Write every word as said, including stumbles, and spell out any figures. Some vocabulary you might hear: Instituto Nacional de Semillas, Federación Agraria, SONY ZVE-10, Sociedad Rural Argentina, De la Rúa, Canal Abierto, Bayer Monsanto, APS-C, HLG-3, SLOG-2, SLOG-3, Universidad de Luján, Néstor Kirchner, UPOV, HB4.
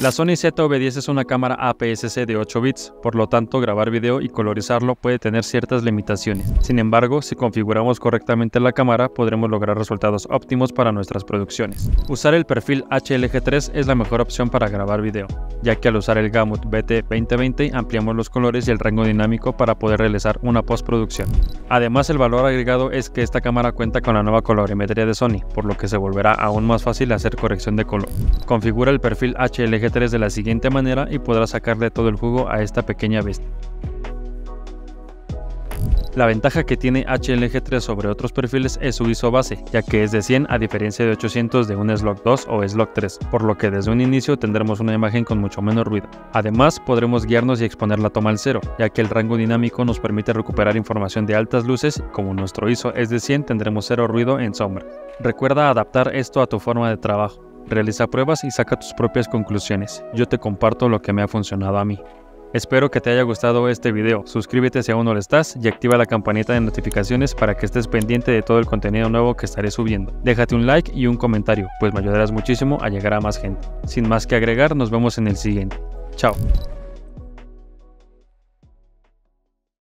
La Sony Z V diez es una cámara A P S C de ocho bits, por lo tanto grabar video y colorizarlo puede tener ciertas limitaciones. Sin embargo, si configuramos correctamente la cámara, podremos lograr resultados óptimos para nuestras producciones. Usar el perfil H L G tres es la mejor opción para grabar video, ya que al usar el gamut B T veinte veinte ampliamos los colores y el rango dinámico para poder realizar una postproducción. Además, el valor agregado es que esta cámara cuenta con la nueva colorimetría de Sony, por lo que se volverá aún más fácil hacer corrección de color. Configura el perfil H L G tres de la siguiente manera y podrás sacarle todo el jugo a esta pequeña bestia. La ventaja que tiene H L G tres sobre otros perfiles es su I S O base, ya que es de cien a diferencia de ochocientos de un S-Log dos o S-Log tres, por lo que desde un inicio tendremos una imagen con mucho menos ruido. Además, podremos guiarnos y exponer la toma al cero, ya que el rango dinámico nos permite recuperar información de altas luces. Como nuestro I S O es de cien, tendremos cero ruido en sombra. Recuerda adaptar esto a tu forma de trabajo. Realiza pruebas y saca tus propias conclusiones. Yo te comparto lo que me ha funcionado a mí. Espero que te haya gustado este video. Suscríbete si aún no lo estás y activa la campanita de notificaciones para que estés pendiente de todo el contenido nuevo que estaré subiendo. Déjate un like y un comentario, pues me ayudarás muchísimo a llegar a más gente. Sin más que agregar, nos vemos en el siguiente. Chao.